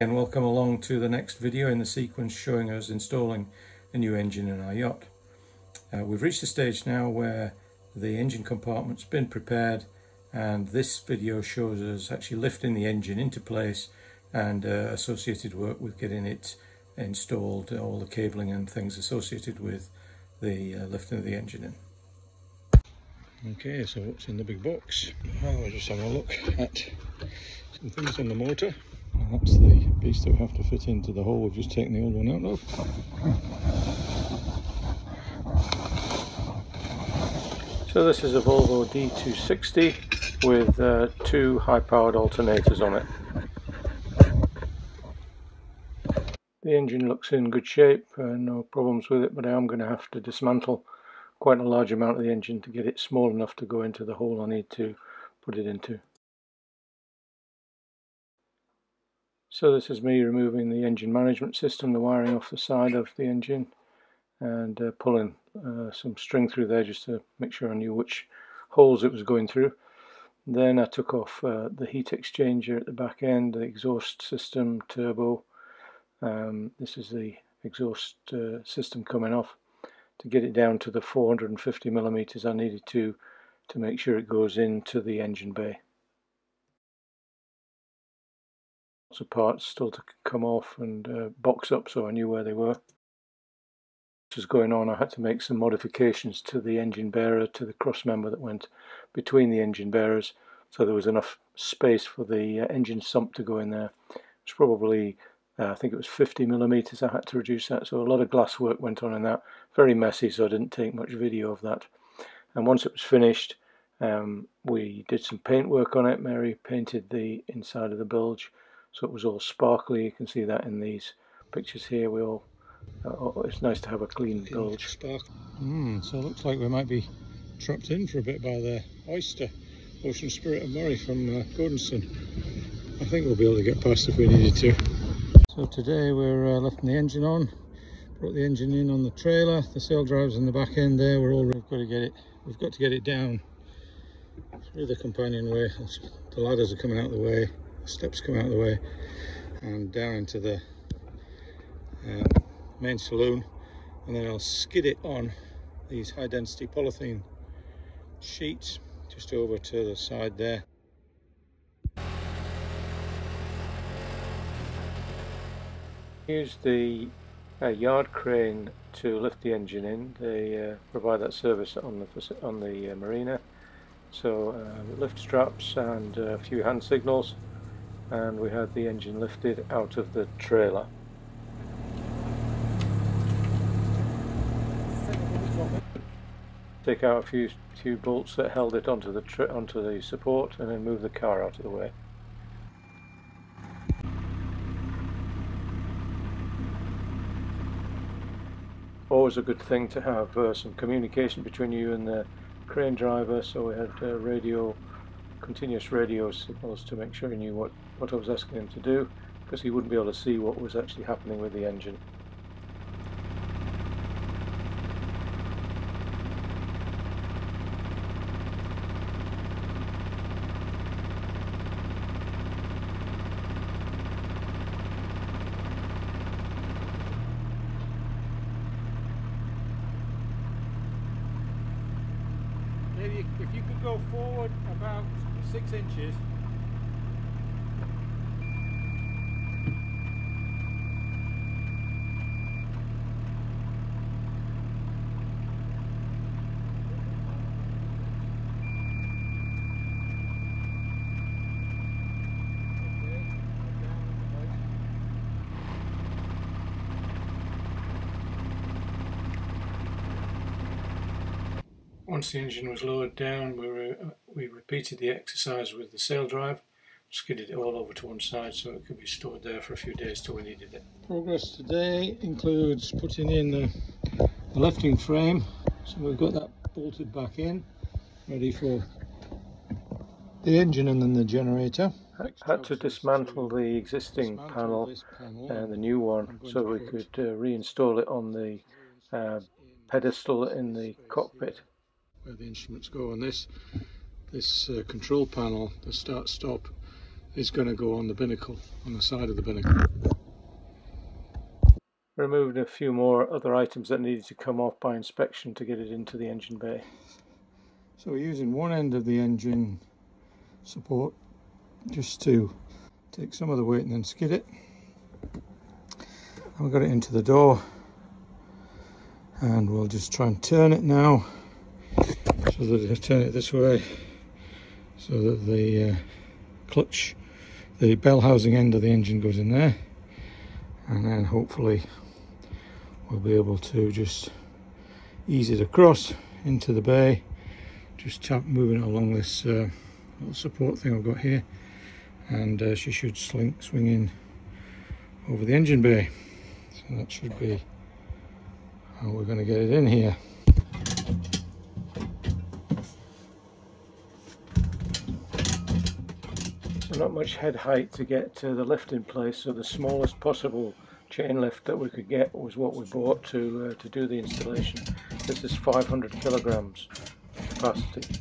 And welcome along to the next video in the sequence showing us installing a new engine in our yacht. We've reached the stage now where the engine compartment's been prepared, and this video shows us actually lifting the engine into place and associated work with getting it installed, all the cabling and things associated with the lifting of the engine in. Okay, so what's in the big box? Well, we're just having a look at some things on the motor. That's the piece that we have to fit into the hole we've just taken the old one out of. So this is a Volvo D2-60 with two high-powered alternators on it. The engine looks in good shape, no problems with it, but I am going to have to dismantle quite a large amount of the engine to get it small enough to go into the hole I need to put it into. So this is me removing the engine management system, the wiring off the side of the engine, and pulling some string through there just to make sure I knew which holes it was going through. Then I took off the heat exchanger at the back end, the exhaust system, turbo. This is the exhaust system coming off. To get it down to the 450 millimeters I needed to make sure it goes into the engine bay. Lots of parts still to come off and box up, so I knew where they were. This was going on. I had to make some modifications to the engine bearer, to the cross member that went between the engine bearers, so there was enough space for the engine sump to go in there. It's probably I think it was 50 millimeters I had to reduce that, so a lot of glass work went on in that. Very messy, so I didn't take much video of that. And once it was finished, we did some paint work on it. Mary painted the inside of the bilge, so it was all sparkly. You can see that in these pictures here. We all, it's nice to have a clean bilge. So it looks like we might be trapped in for a bit by the oyster, Ocean Spirit of Moray from Gordonstoun. I think we'll be able to get past if we needed to. So today we're lifting the engine on, brought the engine in on the trailer, the sail drives in the back end there. We're all we've got to get it down through the companionway. The ladders are coming out of the way. Steps come out of the way and down into the main saloon, and then I'll skid it on these high density polythene sheets just over to the side there. Use the yard crane to lift the engine in. They provide that service on the marina, so lift straps and a few hand signals, and we had the engine lifted out of the trailer. Take out a few bolts that held it onto the support, and then move the car out of the way. Always a good thing to have some communication between you and the crane driver, so we had continuous radio signals to make sure he knew what I was asking him to do, because he wouldn't be able to see what was actually happening with the engine. If you could go forward about 6 inches. Once the engine was lowered down, we repeated the exercise with the sail drive, skidded it all over to one side so it could be stored there for a few days till we needed it. Progress today includes putting in the lifting frame, so we've got that bolted back in, ready for the engine and then the generator. Had to dismantle the existing panel and the new one so we could reinstall it on the pedestal in the cockpit. Where the instruments go on this control panel, the start stop is going to go on the binnacle, on the side of the binnacle. Removed a few more other items that needed to come off by inspection to get it into the engine bay. So we're using one end of the engine support just to take some of the weight and then skid it. And we've got it into the door, and we'll just try and turn it now, so that I turn it this way, so that the clutch, the bell housing end of the engine goes in there, and then hopefully we'll be able to just ease it across into the bay, just tap moving it along this little support thing I've got here, and she should swing in over the engine bay. So that should be how we're going to get it in here. So not much head height to get the lift in place, so the smallest possible chain lift that we could get was what we bought to do the installation. This is 500 kilograms capacity.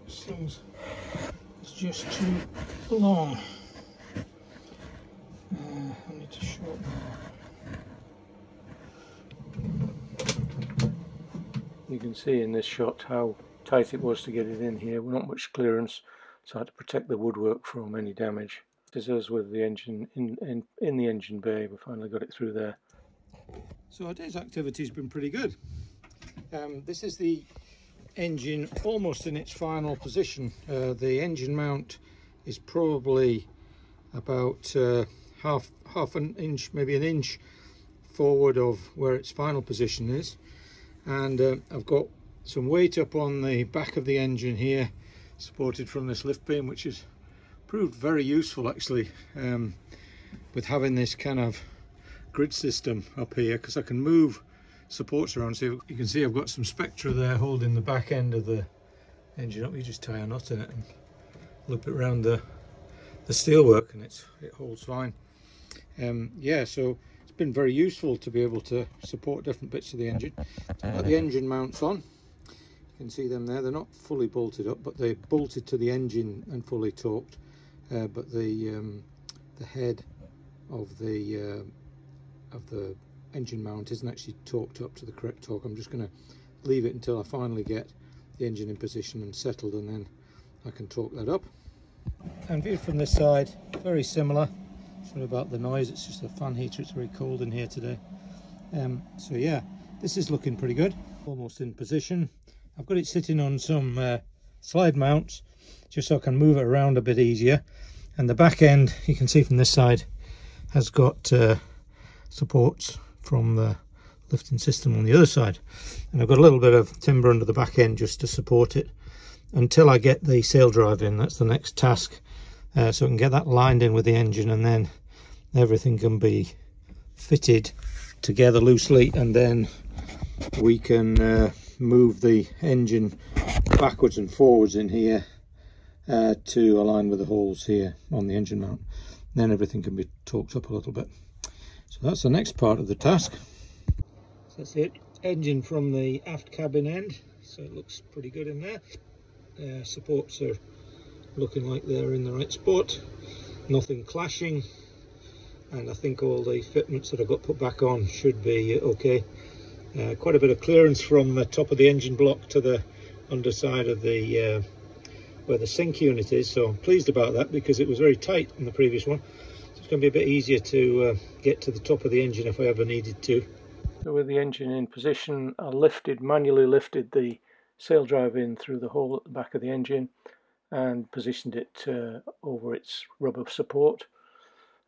This thing's just too long. I need to shorten that. You can see in this shot how tight it was to get it in here. Not much clearance, so I had to protect the woodwork from any damage. This is with the engine in the engine bay. We finally got it through there. So our day's activity has been pretty good. This is the engine almost in its final position. The engine mount is probably about half an inch, maybe an inch forward of where its final position is, and I've got some weight up on the back of the engine here, supported from this lift beam, which has proved very useful actually, with having this kind of grid system up here, because I can move supports around. So you can see I've got some spectra there holding the back end of the engine up. You just tie a knot in it and loop it around the steelwork, and it holds fine. Yeah, so it's been very useful to be able to support different bits of the engine. I've got the engine mounts on. You can see them there. They're not fully bolted up, but they're bolted to the engine and fully torqued. But the head of the engine mount isn't actually torqued up to the correct torque. I'm just going to leave it until I finally get the engine in position and settled, and then I can torque that up. And viewed from this side, very similar. Sorry about the noise, it's just a fan heater, it's very cold in here today. So yeah, this is looking pretty good, almost in position. I've got it sitting on some slide mounts just so I can move it around a bit easier, and the back end, you can see from this side, has got supports from the lifting system on the other side, and I've got a little bit of timber under the back end just to support it until I get the sail drive in. That's the next task, so I can get that lined in with the engine, and then everything can be fitted together loosely, and then we can move the engine backwards and forwards in here to align with the holes here on the engine mount, and then everything can be torqued up a little bit. So that's the next part of the task. So that's it, engine from the aft cabin end, so it looks pretty good in there. Supports are looking like they're in the right spot, nothing clashing, and I think all the fitments that I've got put back on should be okay. Quite a bit of clearance from the top of the engine block to the underside of the where the sink unit is, so I'm pleased about that, because it was very tight in the previous one. It's going to be a bit easier to get to the top of the engine if I ever needed to. So with the engine in position, I manually lifted the sail drive in through the hole at the back of the engine and positioned it over its rubber support,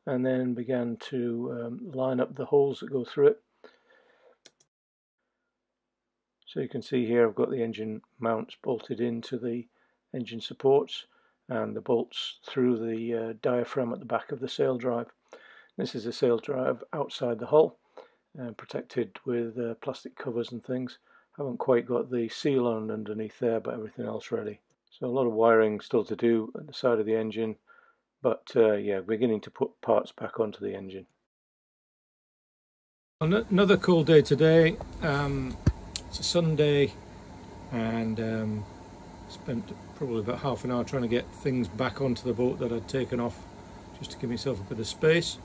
and then began to line up the holes that go through it. So you can see here I've got the engine mounts bolted into the engine supports, and the bolts through the diaphragm at the back of the sail drive. This is a sail drive outside the hull, protected with plastic covers and things. Haven't quite got the seal on underneath there, but everything else ready. So a lot of wiring still to do at the side of the engine, But yeah, beginning to put parts back onto the engine. Another cool day today. It's a Sunday, and spent probably about half an hour trying to get things back onto the boat that I'd taken off, just to give myself a bit of space.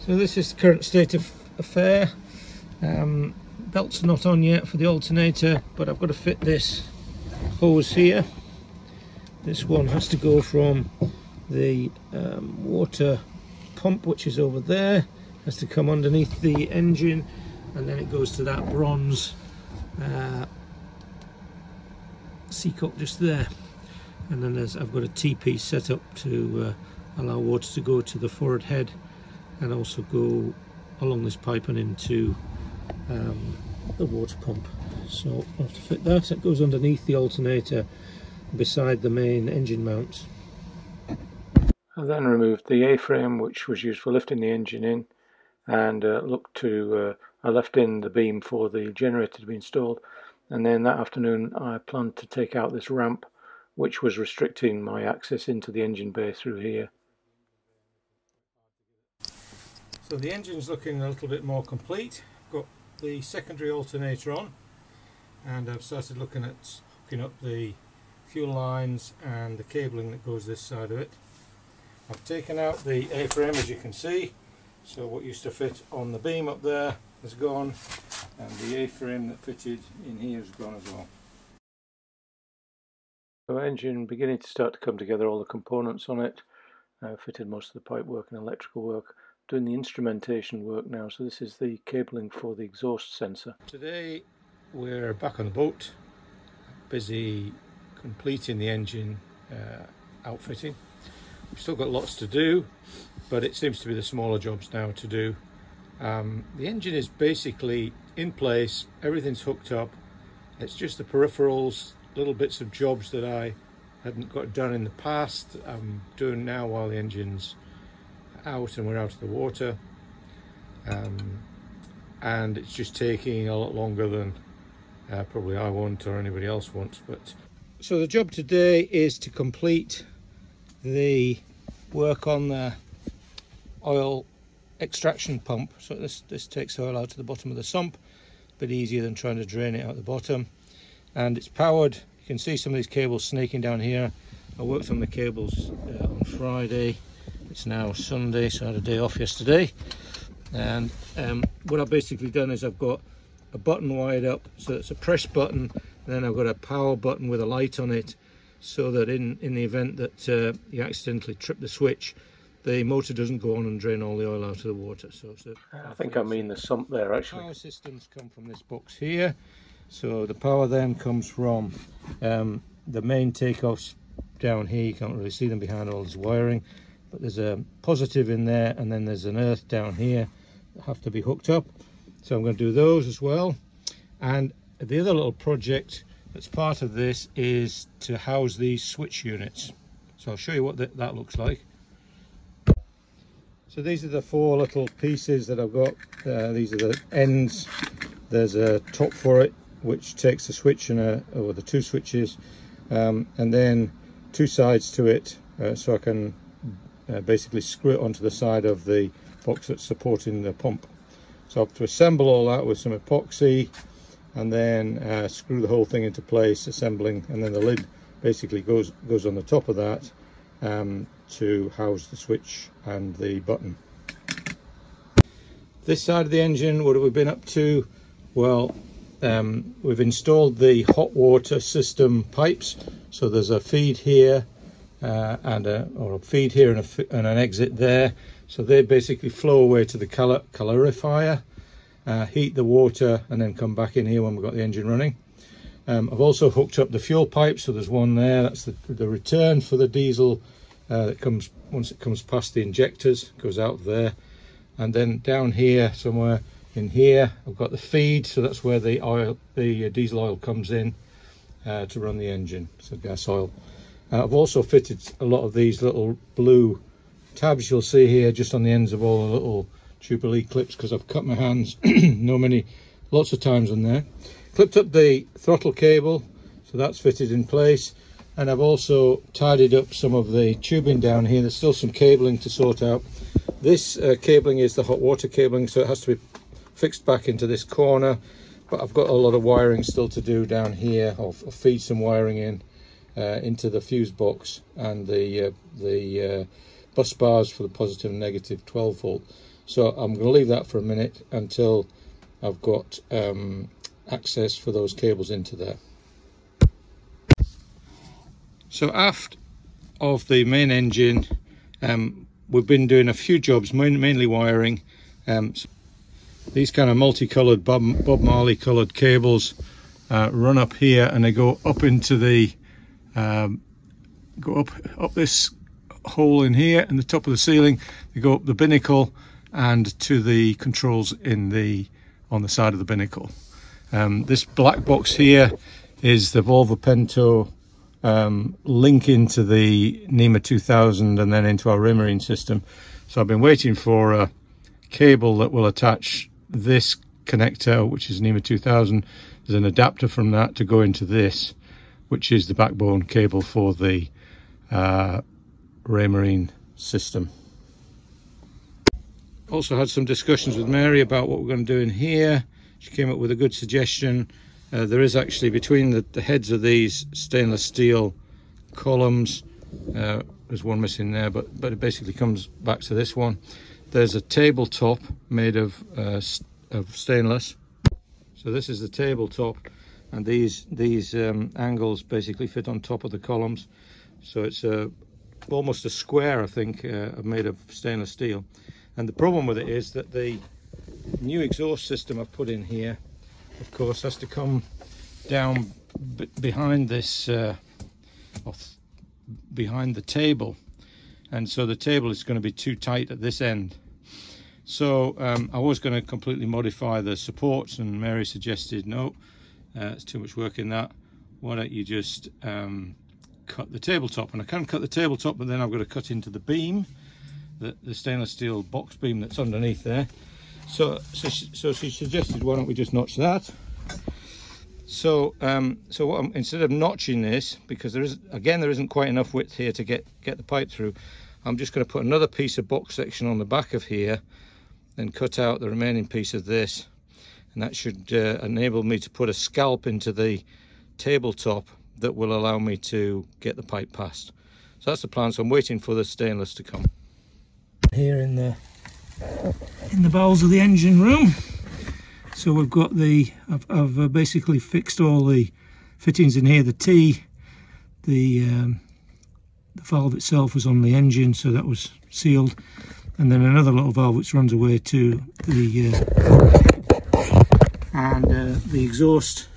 So this is the current state of affair. Belt's not on yet for the alternator, but I've got to fit this hose here. This one has to go from the water pump, which is over there, has to come underneath the engine, and then it goes to that bronze C-cup just there. And then I've got a TP set up to allow water to go to the forward head and also go along this pipe and into the water pump. So I have to fit that. It goes underneath the alternator beside the main engine mount. I then removed the A-frame, which was used for lifting the engine in, and I left in the beam for the generator to be installed. And then that afternoon I planned to take out this ramp, which was restricting my access into the engine bay through here. So the engine's looking a little bit more complete. I've got the secondary alternator on, and I've started looking at hooking up the fuel lines and the cabling that goes this side of it. I've taken out the A-frame, as you can see, so what used to fit on the beam up there has gone, and the A-frame that fitted in here has gone as well. The engine beginning to start to come together, all the components on it. I fitted most of the pipe work and electrical work. Doing the instrumentation work now, so this is the cabling for the exhaust sensor. Today we're back on the boat, busy completing the engine outfitting. We've still got lots to do, but it seems to be the smaller jobs now to do. The engine is basically in place, everything's hooked up. It's just the peripherals, little bits of jobs that I hadn't got done in the past, I'm doing now while the engine's out and we're out of the water, and it's just taking a lot longer than probably I want or anybody else wants. But so the job today is to complete the work on the oil extraction pump. So this takes oil out to the bottom of the sump, a bit easier than trying to drain it out the bottom, and it's powered. You can see some of these cables snaking down here. I worked on the cables on Friday. It's now Sunday, so I had a day off yesterday, and what I've basically done is I've got a button wired up, so it's a press button, and then I've got a power button with a light on it, so that in the event that you accidentally trip the switch, the motor doesn't go on and drain all the oil out of the water. So I think I mean the sump there actually. Power systems come from this box here, so the power then comes from the main takeoffs down here. You can't really see them behind all this wiring. But there's a positive in there, and then there's an earth down here that have to be hooked up. So I'm going to do those as well. And the other little project that's part of this is to house these switch units. So I'll show you what that looks like. So these are the four little pieces that I've got. These are the ends. There's a top for it, which takes the switch and or the two switches, and then two sides to it, so I can basically screw it onto the side of the box that's supporting the pump. So I have to assemble all that with some epoxy, and then screw the whole thing into place, assembling, and then the lid basically goes on the top of that to house the switch and the button. This side of the engine, what have we been up to? Well, we've installed the hot water system pipes. So there's a feed here, or a feed here and an exit there, so they basically flow away to the calorifier, heat the water, and then come back in here when we've got the engine running. I've also hooked up the fuel pipe, so there's one there, that's the return for the diesel that comes once it comes past the injectors, goes out there, and then down here somewhere in here I've got the feed, so that's where the diesel oil comes in to run the engine, so gas oil. I've also fitted a lot of these little blue tabs you'll see here just on the ends of all the little Jubilee clips, because I've cut my hands lots of times on there. Clipped up the throttle cable, so that's fitted in place. and I've also tidied up some of the tubing down here. There's still some cabling to sort out. This cabling is the hot water cabling, so it has to be fixed back into this corner, but I've got a lot of wiring still to do down here. I'll feed some wiring in into the fuse box and the bus bars for the positive and negative 12 volt. So I'm going to leave that for a minute until I've got access for those cables into there. So aft of the main engine, we've been doing a few jobs, mainly wiring. So these kind of multicoloured Bob Marley coloured cables run up here, and they go up into the go up this hole in here and the top of the ceiling. They go up the binnacle and to the controls in the on the side of the binnacle. This black box here is the Volvo Penta link into the NEMA 2000 and then into our Raymarine system. So I've been waiting for a cable that will attach this connector, which is NEMA 2000. There's an adapter from that to go into this, which is the backbone cable for the Raymarine system. Also had some discussions with Mary about what we're going to do in here. She came up with a good suggestion. There is actually, between the heads of these stainless steel columns, there's one missing there, but it basically comes back to this one. There's a tabletop made of stainless. So this is the tabletop, and these angles basically fit on top of the columns. So it's almost a square, I think, made of stainless steel. And the problem with it is that the new exhaust system I've put in here, of course, has to come down behind this behind the table, and so the table is going to be too tight at this end. So I was going to completely modify the supports, and Mary suggested no, it's too much work in that. Why don't you just cut the tabletop? And I can cut the tabletop, but then I've got to cut into the beam, the stainless steel box beam that's underneath there. So she suggested, why don't we just notch that? So instead of notching this, because there isn't quite enough width here to get the pipe through, I'm just going to put another piece of box section on the back of here, then cut out the remaining piece of this, and that should enable me to put a scalp into the tabletop that will allow me to get the pipe past. So that's the plan. So I'm waiting for the stainless to come. Here in the bowels of the engine room. So we've got the I've basically fixed all the fittings in here. The T, the valve itself was on the engine, so that was sealed, and then another little valve which runs away to the the exhaust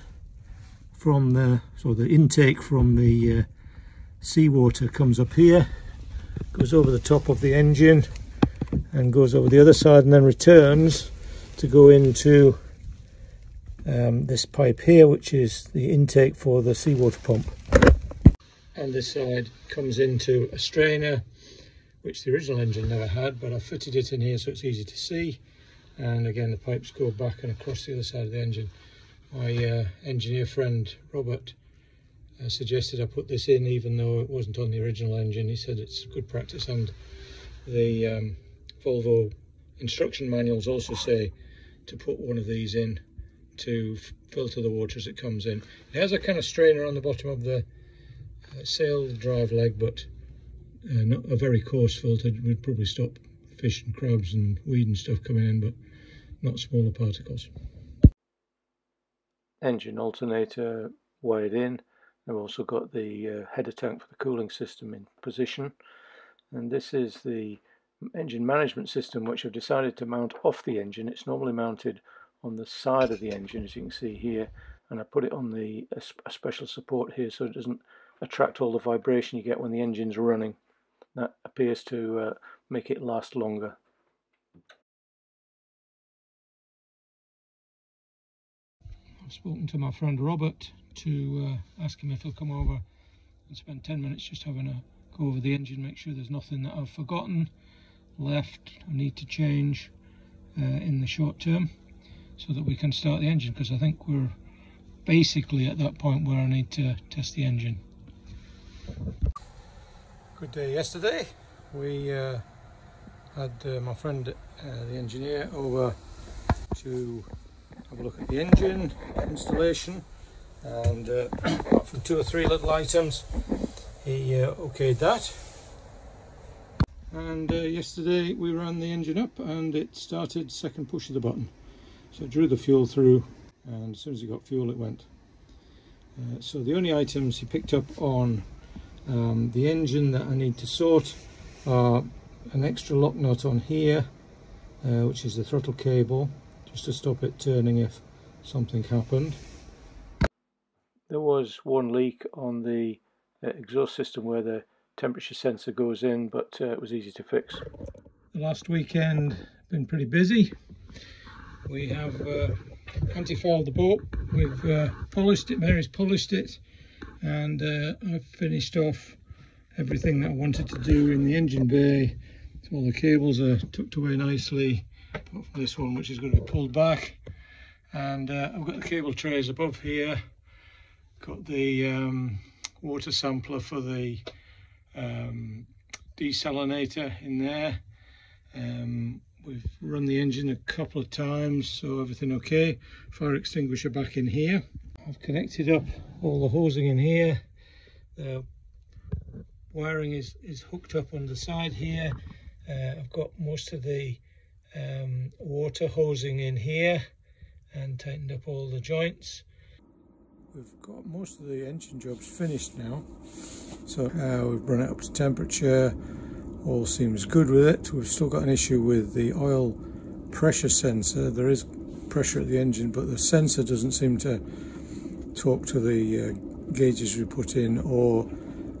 from the intake from the seawater comes up here, goes over the top of the engine and goes over the other side, and then returns to go into this pipe here, which is the intake for the seawater pump. And this side comes into a strainer, which the original engine never had, but I fitted it in here so it's easy to see. And again, the pipes go back and across the other side of the engine. My engineer friend Robert suggested I put this in, even though it wasn't on the original engine. He said it's good practice, and the Volvo instruction manuals also say to put one of these in to filter the water as it comes in. It has a kind of strainer on the bottom of the sail drive leg, but not a very coarse filter. It would probably stop fish and crabs and weed and stuff coming in, but not smaller particles. Engine alternator wired in. I've also got the header tank for the cooling system in position, and this is the engine management system, which I've decided to mount off the engine. It's normally mounted on the side of the engine, as you can see here, and I put it on a special support here so it doesn't attract all the vibration you get when the engine's running. That appears to make it last longer. I've spoken to my friend Robert to ask him if he'll come over and spend 10 minutes just having a go over the engine, make sure there's nothing that I've forgotten, left, I need to change in the short term, so that we can start the engine, because I think we're basically at that point where I need to test the engine. Good day yesterday. We had my friend the engineer over to have a look at the engine installation, and apart from two or three little items he okayed that. And yesterday we ran the engine up and it started second push of the button, so it drew the fuel through, and as soon as it got fuel it went. So the only items he picked up on the engine that I need to sort are an extra lock nut on here, which is the throttle cable, just to stop it turning if something happened. There was one leak on the exhaust system where the temperature sensor goes in, but it was easy to fix. The last weekend been pretty busy. We have anti-fouled the boat. We've polished it, Mary's polished it, and I've finished off everything that I wanted to do in the engine bay. So all the cables are tucked away nicely, apart from this one which is going to be pulled back. And I've got the cable trays above here, got the water sampler for the desalinator in there. We've run the engine a couple of times, so everything okay. Fire extinguisher back in here. I've connected up all the hosing in here. The wiring is hooked up on the side here. I've got most of the water hosing in here and tightened up all the joints. We've got most of the engine jobs finished now, so we've run it up to temperature, all seems good with it. We've still got an issue with the oil pressure sensor. There is pressure at the engine, but the sensor doesn't seem to talk to the gauges we put in, or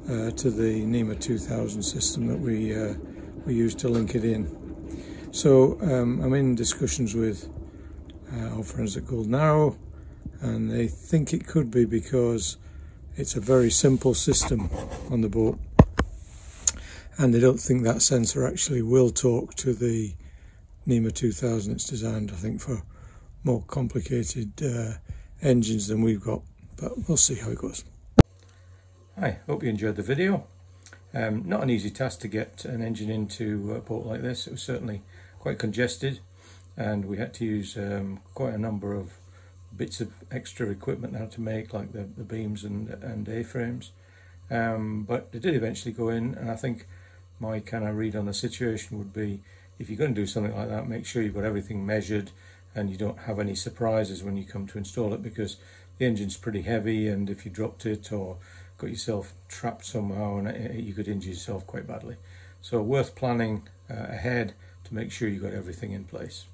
to the NEMA 2000 system that we use to link it in. So I'm in discussions with our friends at Golden Arrow, and they think it could be because it's a very simple system on the boat, and they don't think that sensor actually will talk to the NEMA 2000. It's designed, I think, for more complicated engines than we've got, but we'll see how it goes. Hi, hope you enjoyed the video. Not an easy task to get an engine into a boat like this. It was certainly quite congested, and we had to use quite a number of bits of extra equipment now to make, like the beams and A-frames, but they did eventually go in. And I think my kind of read on the situation would be, if you're going to do something like that, make sure you've got everything measured and you don't have any surprises when you come to install it, because the engine's pretty heavy, and if you dropped it or got yourself trapped somehow, and you could injure yourself quite badly. So worth planning ahead to make sure you've got everything in place.